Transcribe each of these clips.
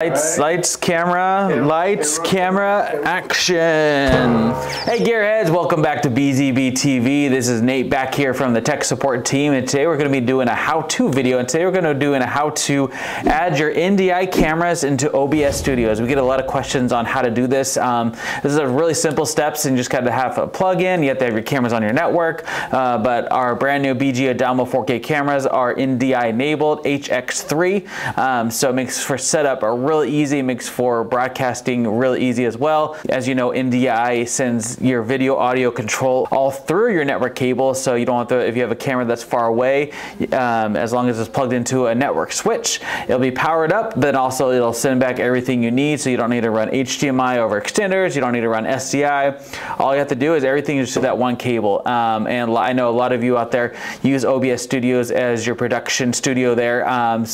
Lights, camera, lights, camera, action. Hey Gearheads, welcome back to BZB TV. This is Nate back here from the tech support team, and today we're going to be doing a how-to video, and today we're going to do how to add your NDI cameras into OBS Studios. We get a lot of questions on how to do this. This is a really simple steps, and you just kind of have a plug-in. You have to have your cameras on your network, but our brand new BG Adamo 4K cameras are NDI enabled, HX3, so it makes for setup a really easy, makes for broadcasting really easy as well. As you know, NDI sends your video audio control all through your network cable, so you don't have to, if you have a camera that's far away, as long as it's plugged into a network switch, it'll be powered up, but also it'll send back everything you need, so you don't need to run HDMI over extenders, you don't need to run SDI. All you have to do is everything is through that one cable. And I know a lot of you out there use OBS Studios as your production studio there, and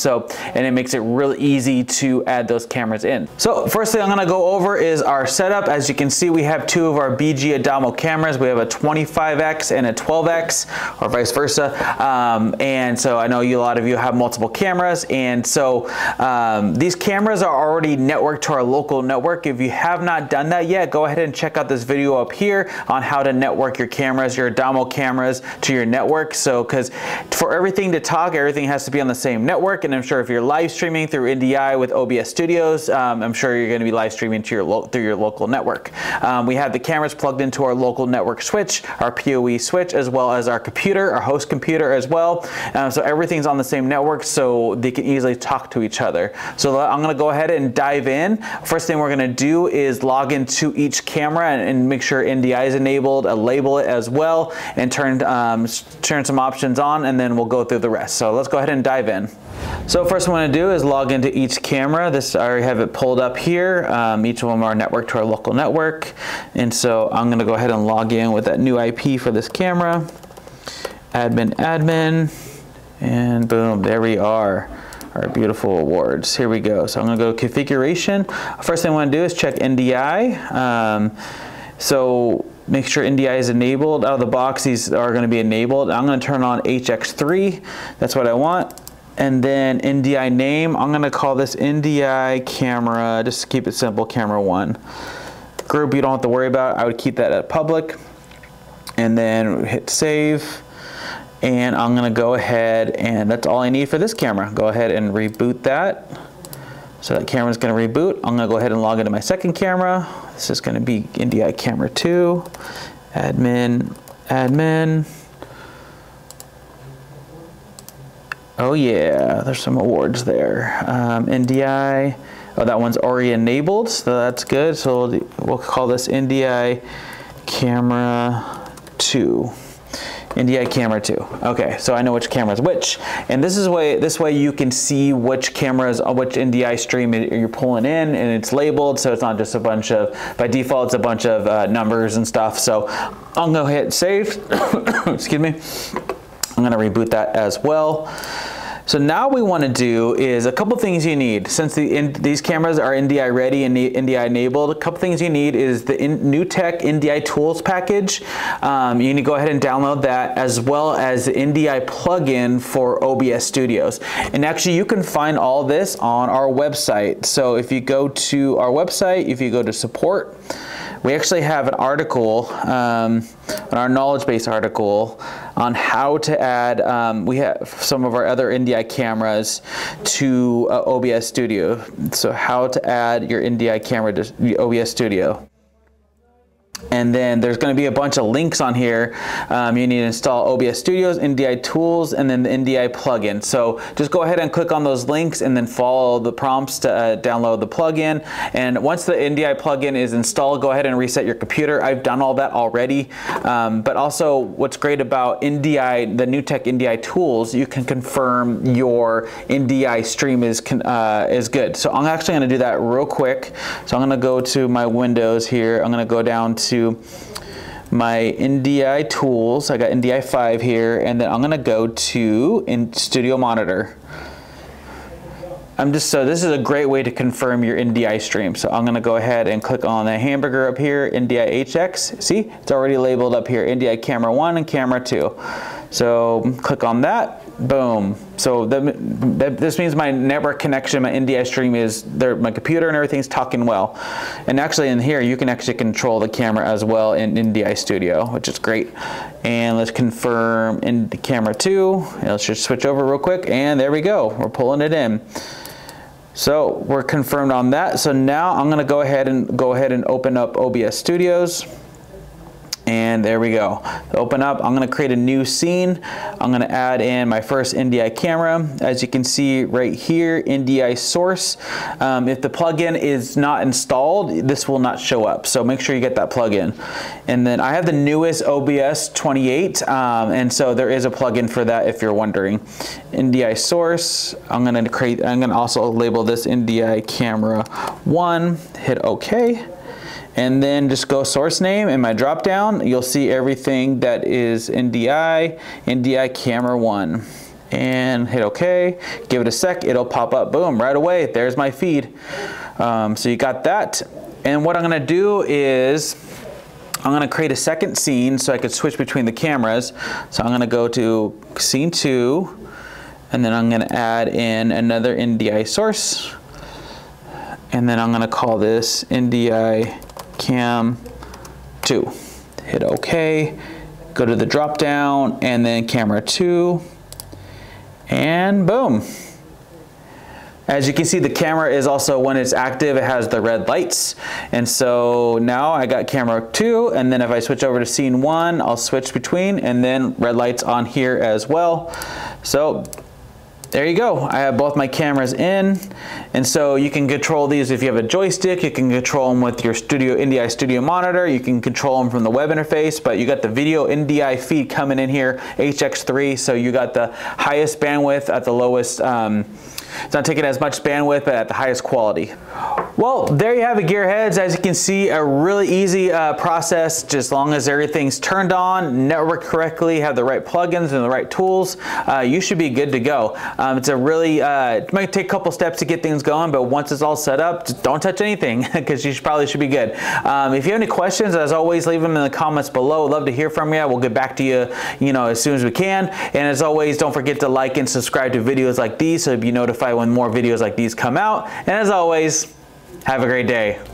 it makes it really easy to add those cameras in. So first thing I'm going to go over is our setup. As you can see, we have two of our BG Adamo cameras. We have a 25x and a 12x, or vice versa. And so I know a lot of you have multiple cameras, and so these cameras are already networked to our local network. If you have not done that yet, go ahead and check out this video up here on how to network your cameras, your Adamo cameras, to your network. So because for everything to talk, everything has to be on the same network, and I'm sure if you're live streaming through NDI with OBS Studios, I'm sure you're going to be live streaming to through your local network. We have the cameras plugged into our local network switch, our PoE switch, as well as our computer, our host computer as well. So everything's on the same network, so they can easily talk to each other. So I'm going to go ahead and dive in. First thing we're going to do is log into each camera and make sure NDI is enabled, label it as well, and turn some options on, and then we'll go through the rest. So let's go ahead and dive in. So first what I'm going to do is log into each camera. This, I already have it pulled up here. Each of them are networked to our local network. And so I'm going to go ahead and log in with that new IP for this camera. Admin, and boom, there we are. Our beautiful awards. Here we go. So I'm going to go to configuration. First thing I want to do is check NDI. So make sure NDI is enabled. Out of the box, these are going to be enabled. I'm going to turn on HX3. That's what I want. And then NDI name, I'm gonna call this NDI camera, just to keep it simple, camera one. Group you don't have to worry about, I would keep that at public. And then hit save. And I'm gonna go ahead, and that's all I need for this camera. Go ahead and reboot that. So that camera's gonna reboot. I'm gonna go ahead and log into my second camera. This is gonna be NDI camera two. Admin, admin. Oh yeah, there's some awards there. NDI, oh, that one's already enabled, so that's good. So we'll call this NDI camera two. NDI camera two. Okay, so I know which camera is which, and this is this way you can see which cameras, which NDI stream you're pulling in, and it's labeled, so it's not just a bunch of, by default, it's a bunch of numbers and stuff. So I'm gonna hit save. Excuse me. I'm gonna reboot that as well. So now we wanna do is a couple things you need. Since these cameras are NDI ready and NDI enabled, a couple things you need is the NewTek NDI Tools package. You need to go ahead and download that, as well as the NDI plugin for OBS Studios. And actually you can find all this on our website. So if you go to our website, if you go to support, we actually have an article, our knowledge base article, on how to add, we have some of our other NDI cameras to OBS Studio. So how to add your NDI camera to OBS Studio. And then there's going to be a bunch of links on here. You need to install OBS Studios, NDI Tools, and then the NDI plugin. So just go ahead and click on those links and then follow the prompts to download the plugin. And once the NDI plugin is installed, go ahead and reset your computer. I've done all that already. But also what's great about NDI, the NewTek NDI Tools, you can confirm your NDI stream is good. So I'm actually going to do that real quick. So I'm going to go to my Windows here. I'm going to go down to my NDI Tools. I got NDI 5 here, and then I'm gonna go to Studio Monitor. So this is a great way to confirm your NDI stream. So I'm gonna go ahead and click on the hamburger up here, NDI HX. See, it's already labeled up here, NDI Camera 1 and Camera 2. So click on that. Boom. So this means my network connection, my NDI stream is there, my computer and everything's talking well. And actually in here, you can actually control the camera as well in NDI Studio, which is great. And let's confirm in the camera 2. And let's just switch over real quick. And there we go, we're pulling it in. So we're confirmed on that. So now I'm gonna go ahead and open up OBS Studios. And there we go. Open up, I'm gonna create a new scene. I'm gonna add in my first NDI camera. As you can see right here, NDI source. If the plugin is not installed, this will not show up. So make sure you get that plugin. And then I have the newest OBS 28. And so there is a plugin for that if you're wondering. NDI source, I'm gonna also label this NDI camera 1, hit okay. And then just go source name in my drop down, you'll see everything that is NDI camera 1. And hit okay, give it a sec, it'll pop up, boom, right away, there's my feed. So you got that. And what I'm gonna do is, I'm gonna create a second scene so I could switch between the cameras. So I'm gonna go to scene 2, and then I'm gonna add in another NDI source. And then I'm gonna call this NDI Cam 2. Hit okay, go to the drop down and then camera 2 and boom. As you can see, the camera is also, when it's active, it has the red lights. And so now I got camera 2, and then if I switch over to scene 1, I'll switch between and then red lights on here as well. So there you go, I have both my cameras in, and so you can control these if you have a joystick, you can control them with your NDI Studio monitor, you can control them from the web interface, but you got the video NDI feed coming in here, HX3, so you got the highest bandwidth at the lowest, it's not taking as much bandwidth, but at the highest quality. Well, there you have it, Gearheads. As you can see, a really easy process, just as long as everything's turned on, networked correctly, have the right plugins and the right tools, you should be good to go. It's a really, it might take a couple steps to get things going, but once it's all set up, just don't touch anything, because you probably should be good. If you have any questions, as always, leave them in the comments below. I'd love to hear from you. We'll get back to you, as soon as we can. And as always, don't forget to like and subscribe to videos like these so you'll be notified when more videos like these come out. And as always, have a great day.